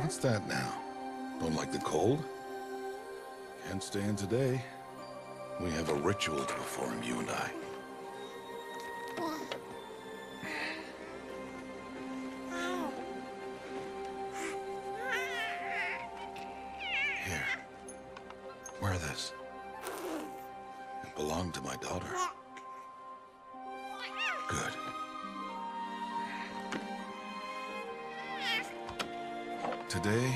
What's that now? Don't like the cold? Can't stay in today. We have a ritual to perform, you and I. Here. Wear this. It belonged to my daughter. Good. Today,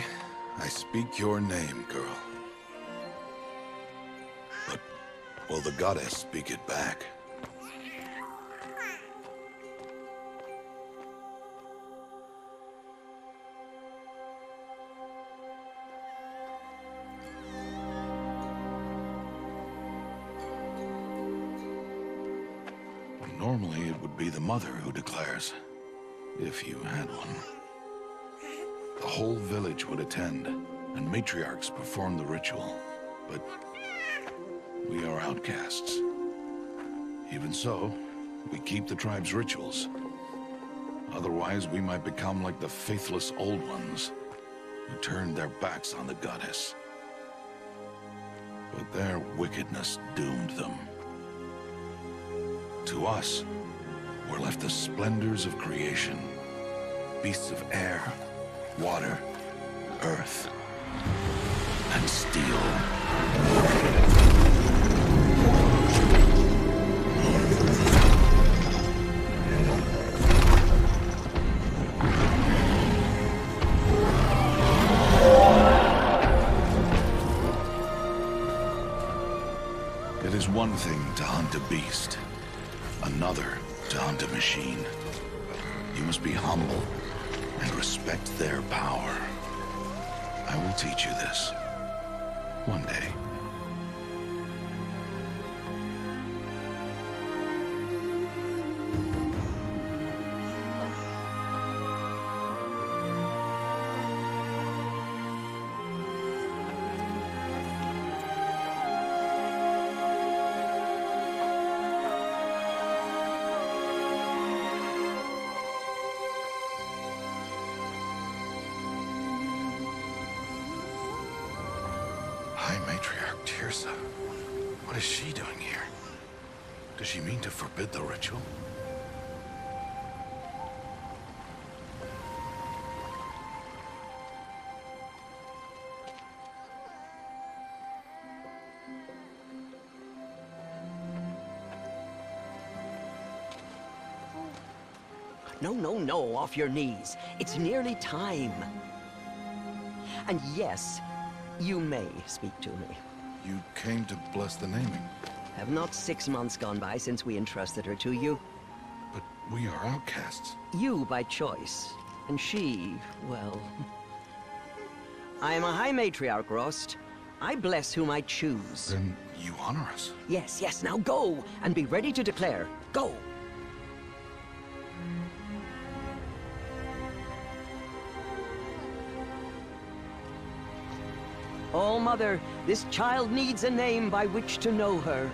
I speak your name, girl. But will the goddess speak it back? Normally, it would be the mother who declares, if you had one. The whole village would attend, and matriarchs perform the ritual. But we are outcasts. Even so, we keep the tribe's rituals. Otherwise, we might become like the faithless old ones who turned their backs on the goddess. But their wickedness doomed them. To us, we're left the splendors of creation, beasts of air, water, earth, and steel. It is one thing to hunt a beast, another to hunt a machine. You must be humble and respect their power. I will teach you this one day. Matriarch Tirsa. What is she doing here? Does she mean to forbid the ritual? No, no, no, off your knees. It's nearly time. And yes, you may speak to me. You came to bless the naming. Have not 6 months gone by since we entrusted her to you? But we are outcasts. You by choice. And she, well... I am a high matriarch, Rost. I bless whom I choose. Then you honor us. Yes, yes, now go! And be ready to declare. Go! Oh, Mother, this child needs a name by which to know her.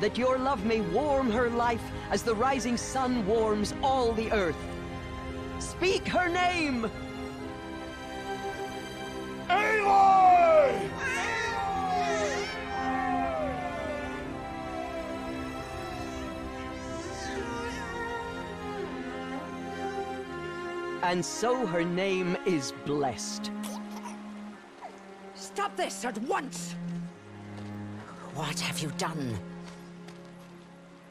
That your love may warm her life as the rising sun warms all the earth. Speak her name! Aloy! And so her name is blessed. Stop this at once! What have you done?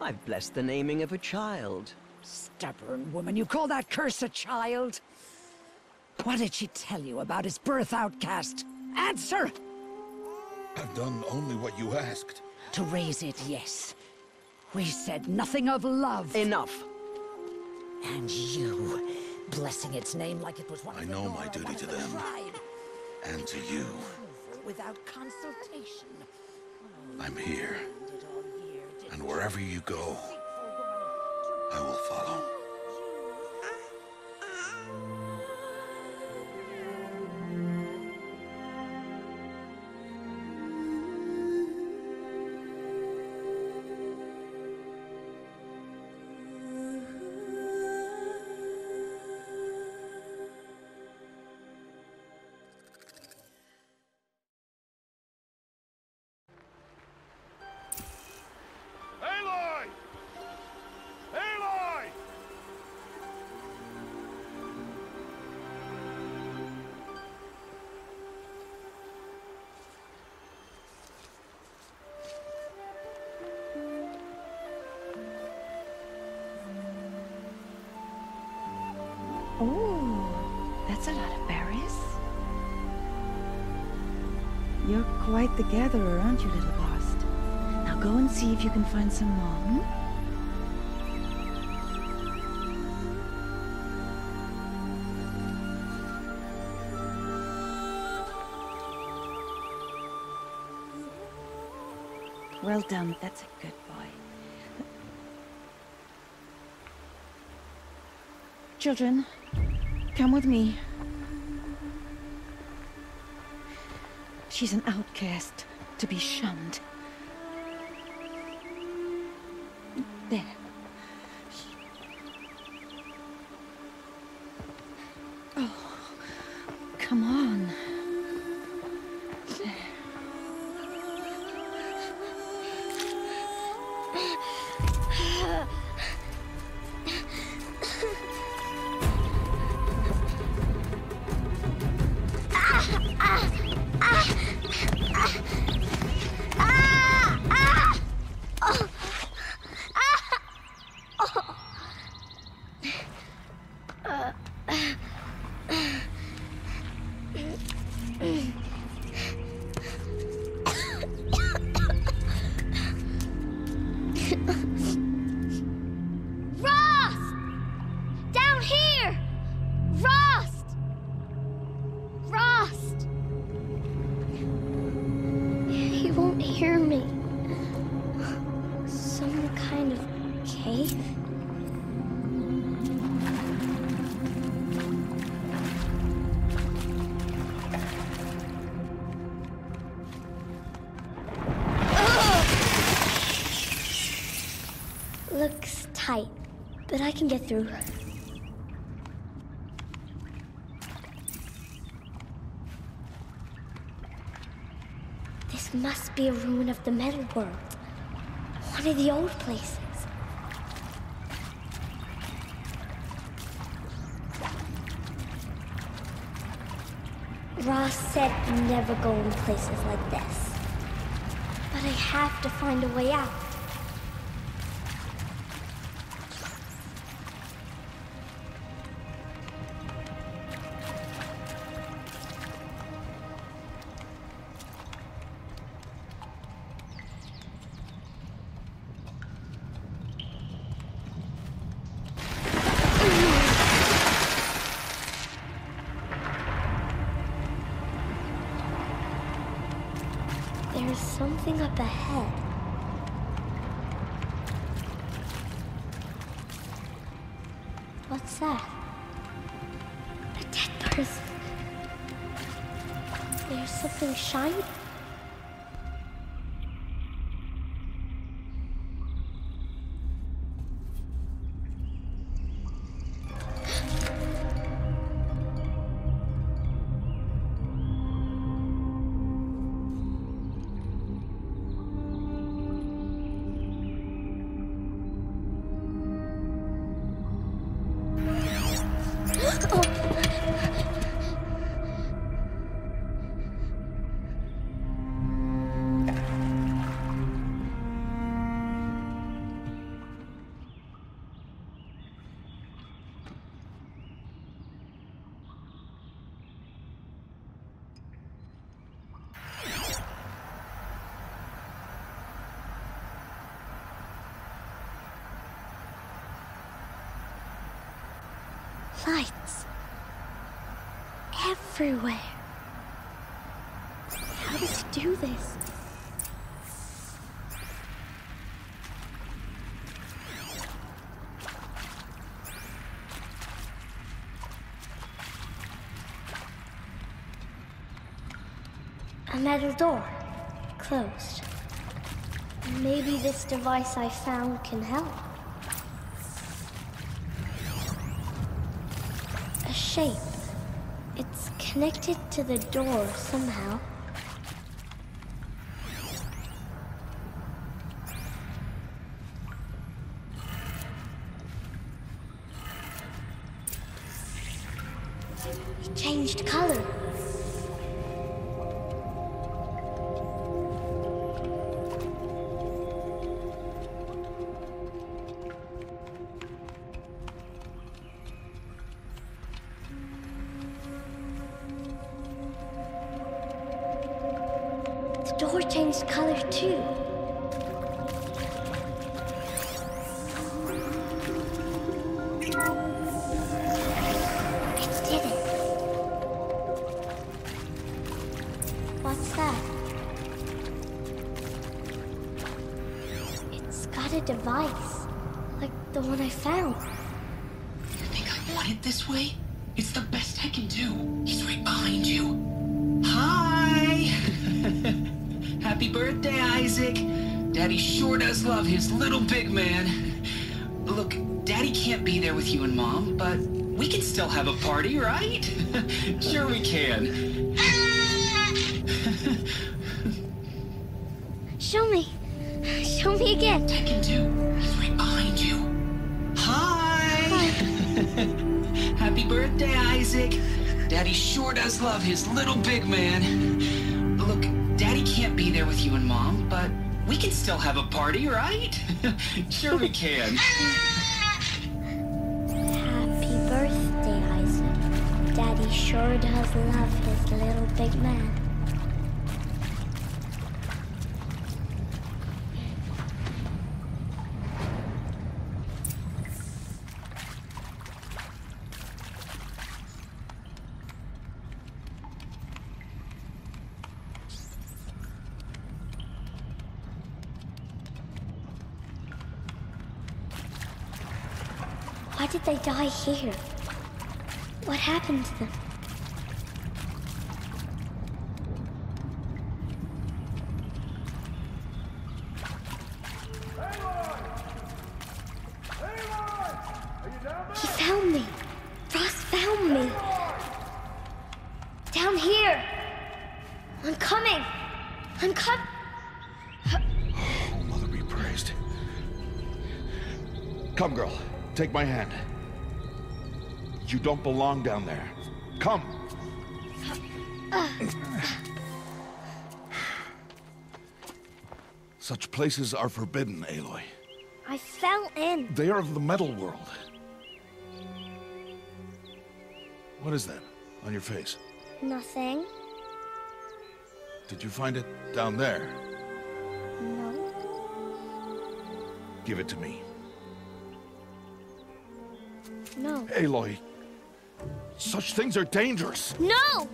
I've blessed the naming of a child. Stubborn woman, you call that curse a child? What did she tell you about his birth, outcast? Answer! I've done only what you asked. To raise it, yes. We said nothing of love. Enough. And you, blessing its name like it was one of the Nora, my duty to them. Tribe. And to you. Without consultation. I'm here, and wherever you go, I will follow. Oh, that's a lot of berries. You're quite the gatherer, aren't you, little Rost? Now go and see if you can find some more, hmm? Well done, that's a good boy. Children, come with me. She's an outcast, to be shunned. There. Oh, come on. But I can get through. This must be a ruin of the metal world. One of the old places. Rost said never go in places like this. But I have to find a way out. Lights. Everywhere. How does he do this? A metal door. Closed. Maybe this device I found can help. Shape. It's connected to the door somehow. It changed color. door changed color too. It did it. What's that? It's got a device, like the one I found. You think I want it this way? It's the best I can do. He's right behind you. Hi! Happy birthday, Isaac. Daddy sure does love his little big man. Look, Daddy can't be there with you and Mom, but we can still have a party, right? Sure we can. Show me. Show me again. I can do. He's right behind you. Hi! Happy birthday, Isaac. Daddy sure does love his little big man. Look, Daddy can't be there with you and Mom, but we can still have a party, right? Sure we can. Happy birthday, Isaac. Daddy sure does love his little big man. Why did they die here? What happened to them? Aloy! Are you down there? He found me! Rost found me! Down here! I'm coming! I'm coming! Oh, Mother be praised. Come, girl. Take my hand. You don't belong down there. Come! Such places are forbidden, Aloy. I fell in. They are of the metal world. What is that on your face? Nothing. Did you find it down there? No. Give it to me. No. Aloy, such things are dangerous. No!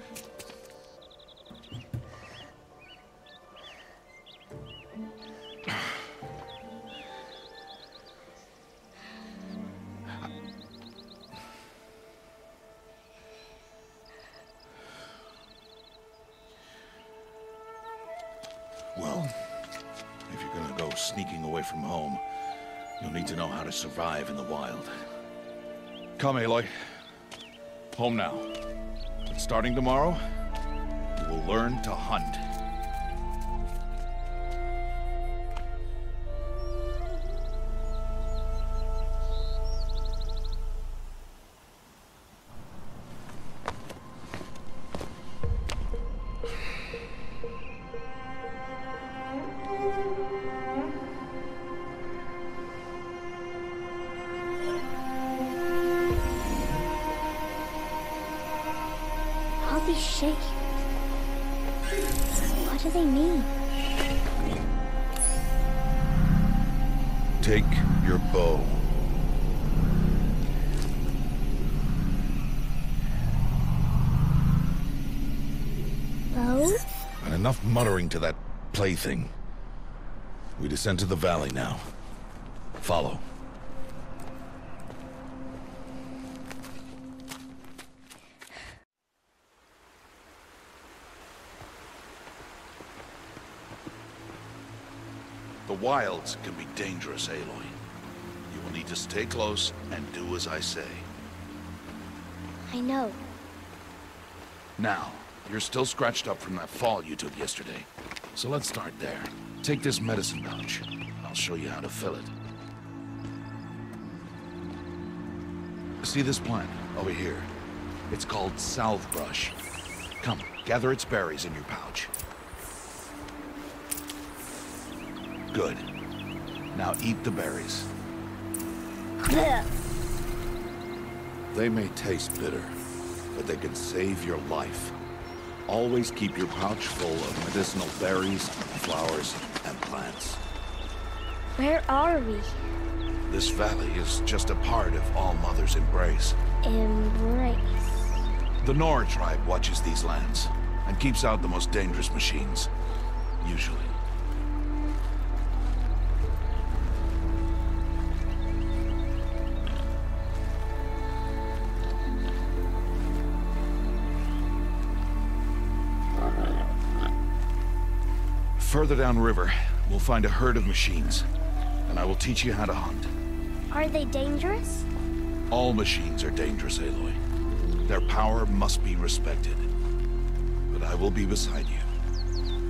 Well, if you're gonna go sneaking away from home, you'll need to know how to survive in the wild. Come, Aloy. Home now. But starting tomorrow, you will learn to hunt. Shaking. What do they mean? Take your bow. Bow? And enough muttering to that plaything. We descend to the valley now. Follow. The wilds can be dangerous, Aloy. You will need to stay close and do as I say. I know. Now, you're still scratched up from that fall you took yesterday. So let's start there. Take this medicine pouch. I'll show you how to fill it. See this plant over here? It's called Salvebrush. Come, gather its berries in your pouch. Good. Now eat the berries. They may taste bitter, but they can save your life. Always keep your pouch full of medicinal berries, flowers, and plants. Where are we? This valley is just a part of All Mother's embrace. Embrace? The Nora tribe watches these lands and keeps out the most dangerous machines, usually. Further downriver, we'll find a herd of machines, and I will teach you how to hunt. Are they dangerous? All machines are dangerous, Aloy. Their power must be respected. But I will be beside you.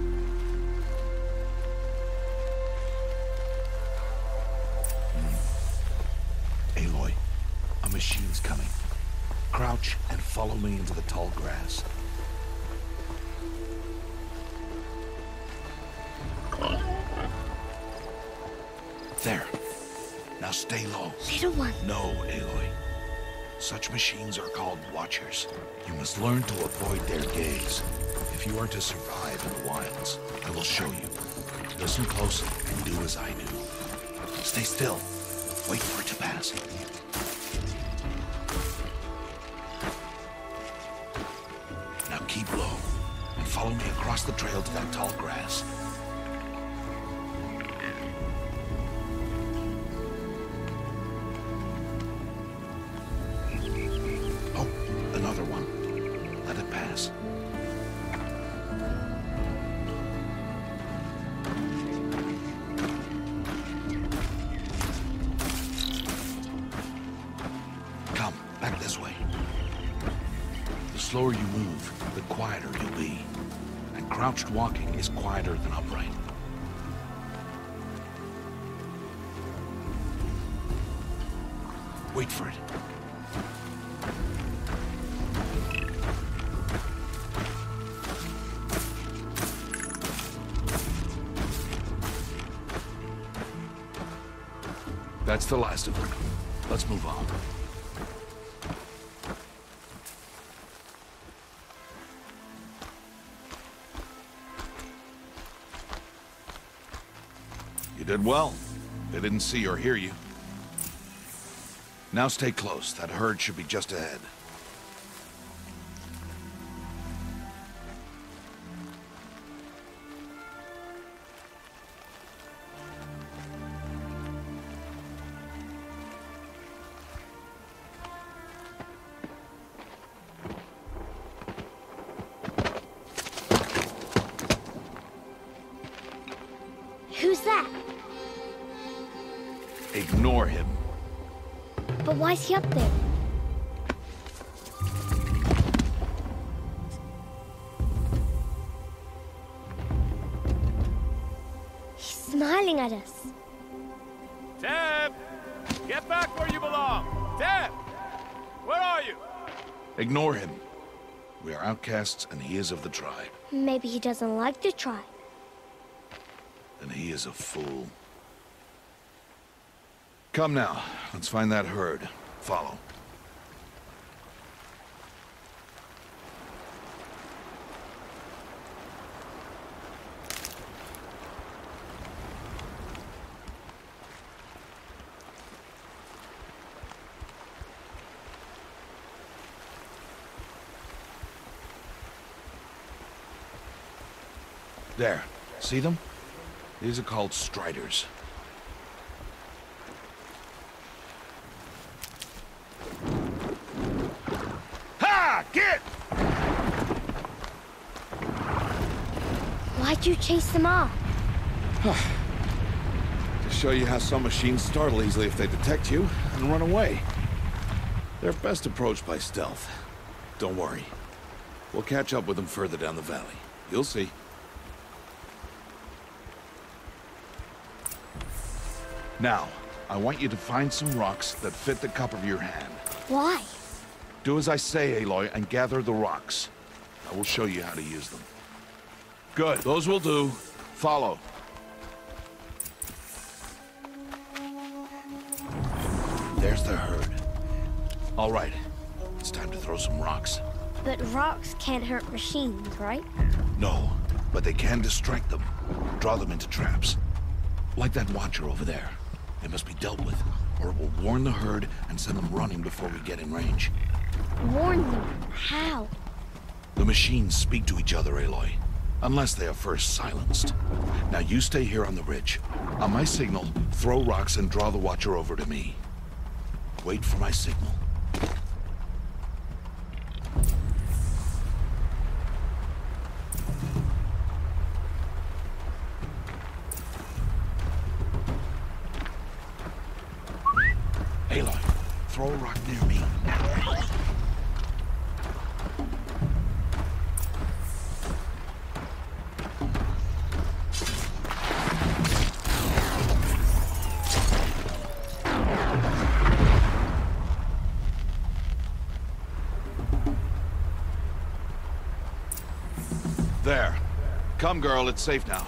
Aloy, a machine's coming. Crouch and follow me into the tall grass. There. Now stay low. Little one. No, Aloy. Such machines are called Watchers. You must learn to avoid their gaze. If you are to survive in the wilds, I will show you. Listen closely and do as I do. Stay still. Wait for it to pass. Now keep low and follow me across the trail to that tall grass. The slower you move, the quieter you'll be. And crouched walking is quieter than upright. Wait for it. That's the last of them. Let's move on. Did well. They didn't see or hear you. Now stay close. That herd should be just ahead. Who's that? Ignore him. But why is he up there? He's smiling at us. Teb! Get back where you belong! Teb! Where are you? Ignore him. We are outcasts and he is of the tribe. Maybe he doesn't like the tribe. And he is a fool. Come now, let's find that herd. Follow. There. See them? These are called Striders. Why'd you chase them off? To show you how some machines startle easily if they detect you and run away. They're best approached by stealth. Don't worry. We'll catch up with them further down the valley. You'll see. Now, I want you to find some rocks that fit the cup of your hand. Why? Do as I say, Aloy, and gather the rocks. I will show you how to use them. Good. Those will do. Follow. There's the herd. All right. It's time to throw some rocks. But rocks can't hurt machines, right? No, but they can distract them, draw them into traps. Like that Watcher over there. They must be dealt with, or it will warn the herd and send them running before we get in range. Warn them? How? The machines speak to each other, Aloy. Unless they are first silenced. Now you stay here on the ridge. On my signal, throw rocks and draw the Watcher over to me. Wait for my signal. Aloy, throw a rock near me. There. Come, girl, it's safe now.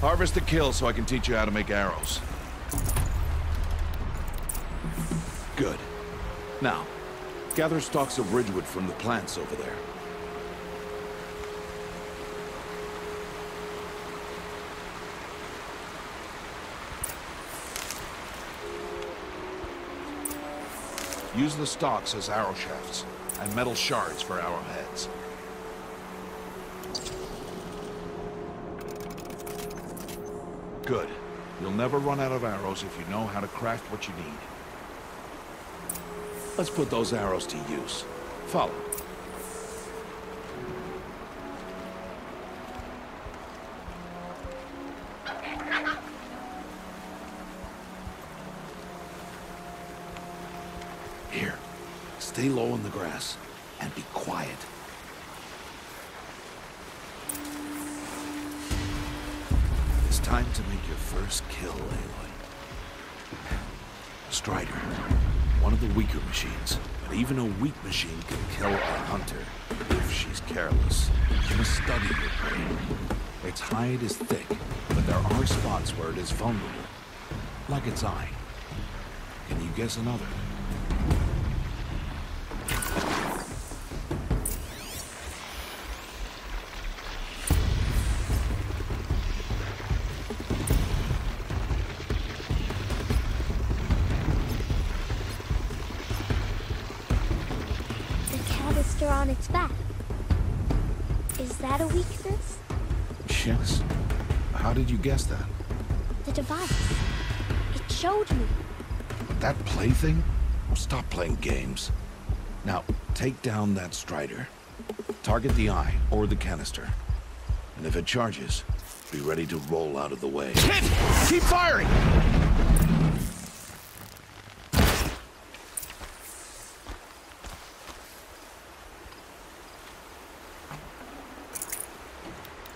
Harvest the kill so I can teach you how to make arrows. Good. Now, gather stalks of Bridgewood from the plants over there. Use the stalks as arrow shafts, and metal shards for arrowheads. Good. You'll never run out of arrows if you know how to craft what you need. Let's put those arrows to use. Follow. Here. Stay low in the grass, and be quiet. Time to make your first kill, Aloy. Strider, one of the weaker machines, but even a weak machine can kill a hunter if she's careless. You must study your prey. Its hide is thick, but there are spots where it is vulnerable, like its eye. Can you guess another? On its back. Is that a weakness? Yes. How did you guess that? The device. It showed me. That plaything? Oh, stop playing games. Now, take down that Strider. Target the eye or the canister. And if it charges, be ready to roll out of the way. Hit! Keep firing!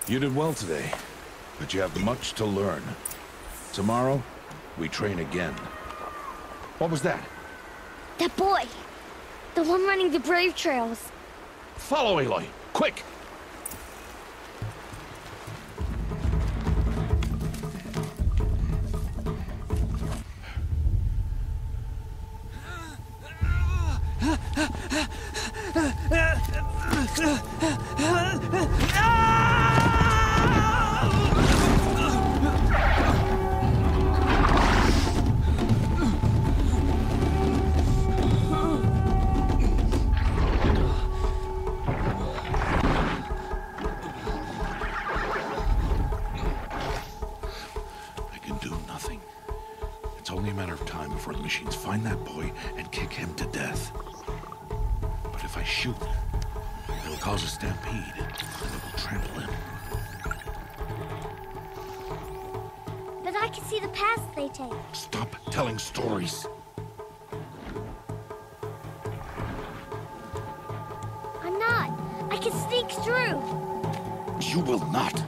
You did well today, but you have much to learn. Tomorrow, we train again. What was that? That boy! The one running the brave trails. Follow, Aloy! Quick! Find that boy and kick him to death. But if I shoot, it'll cause a stampede and it will trample him. But I can see the paths they take. Stop telling stories. I'm not. I can sneak through. You will not.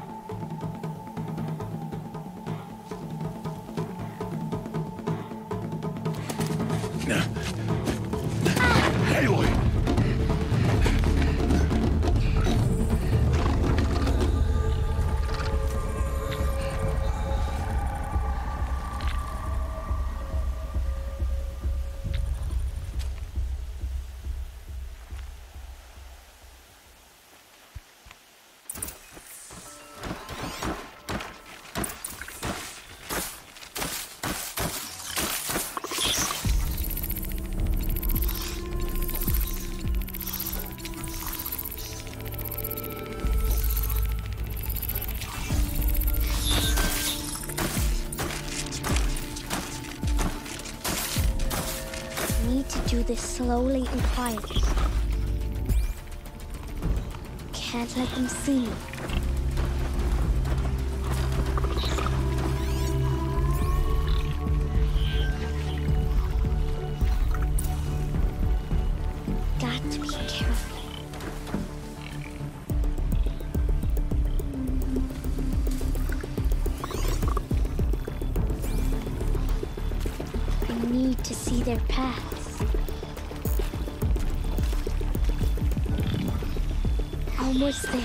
Aloy! do this slowly and quietly. Can't let them see me. Their paths. Almost there.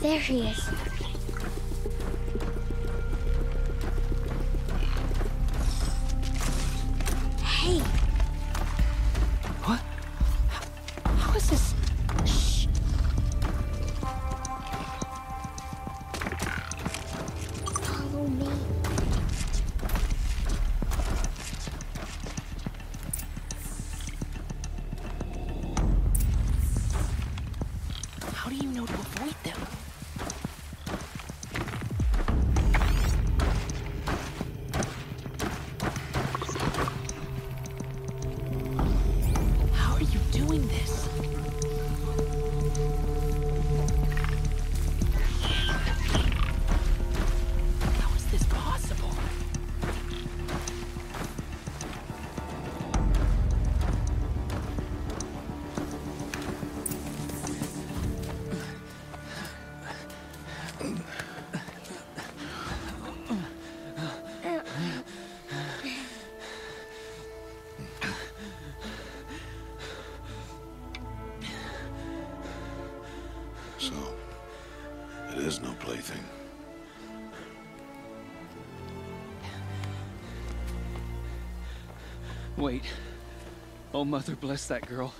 There he is. Wait. Oh, Mother, bless that girl.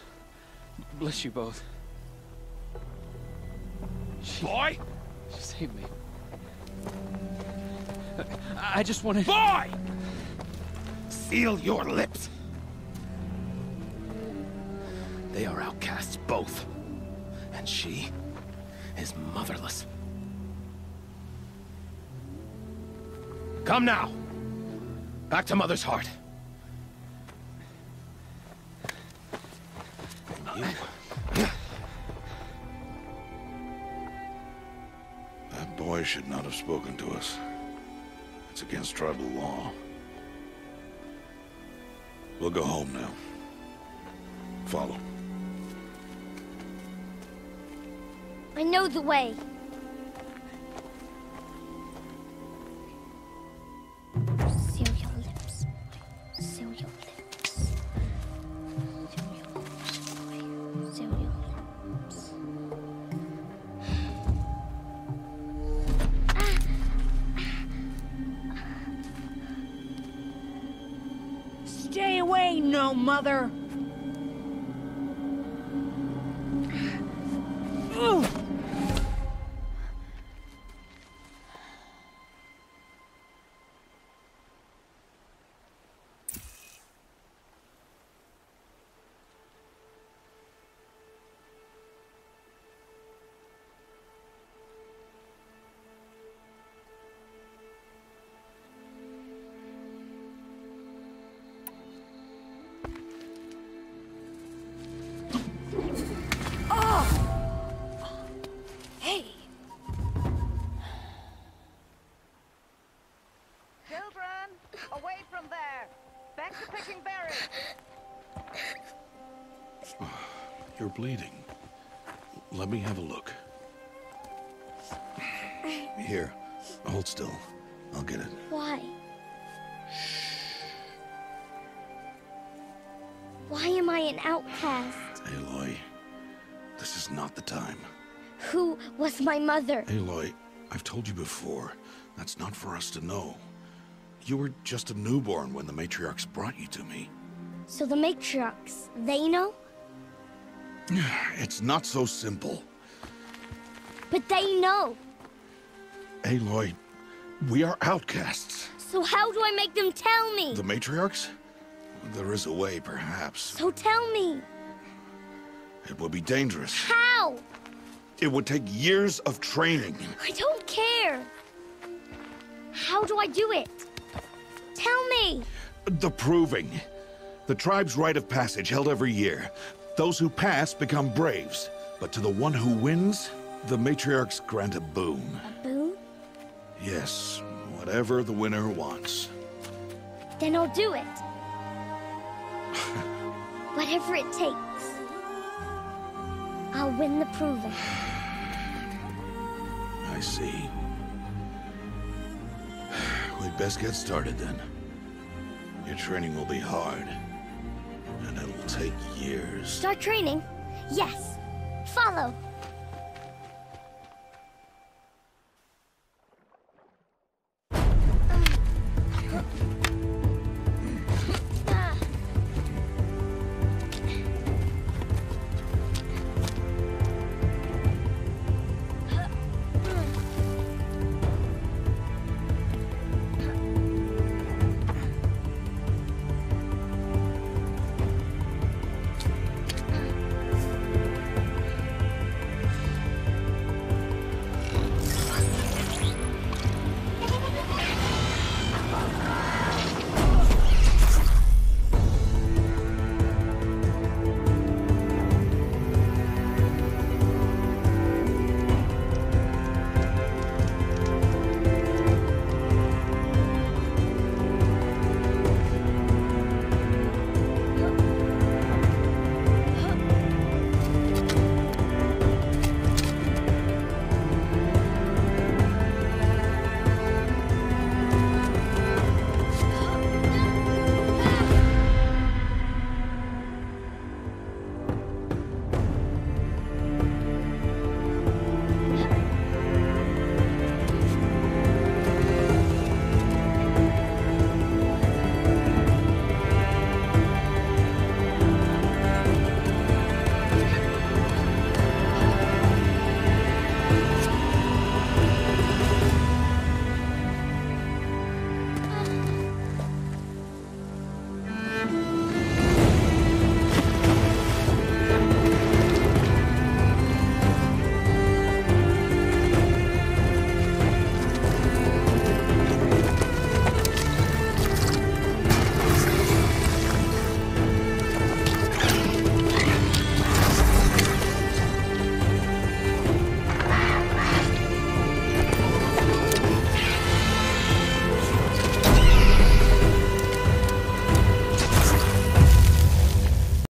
Bless you both. Boy! She saved me. I just wanted... Boy! Seal your lips! They are outcasts, both. And she is motherless. Come now! Back to Mother's heart. That boy should not have spoken to us. It's against tribal law. We'll go home now. Follow. I know the way. Mother. You're bleeding. Let me have a look. Here, hold still. I'll get it. Why? Why am I an outcast? Aloy, this is not the time. Who was my mother? Aloy, I've told you before, that's not for us to know. You were just a newborn when the matriarchs brought you to me. So the matriarchs, they know? It's not so simple. But they know. Aloy, we are outcasts. So how do I make them tell me? The matriarchs? There is a way, perhaps. So tell me. It will be dangerous. How? It would take years of training. I don't care. How do I do it? Tell me. The Proving. The tribe's rite of passage held every year. Those who pass become braves. But to the one who wins, the matriarchs grant a boon. A boon? Yes, whatever the winner wants. Then I'll do it. Whatever it takes. I'll win the Proving. I see. We'd best get started then. Your training will be hard, and it'll take years. Start training? Yes. Follow.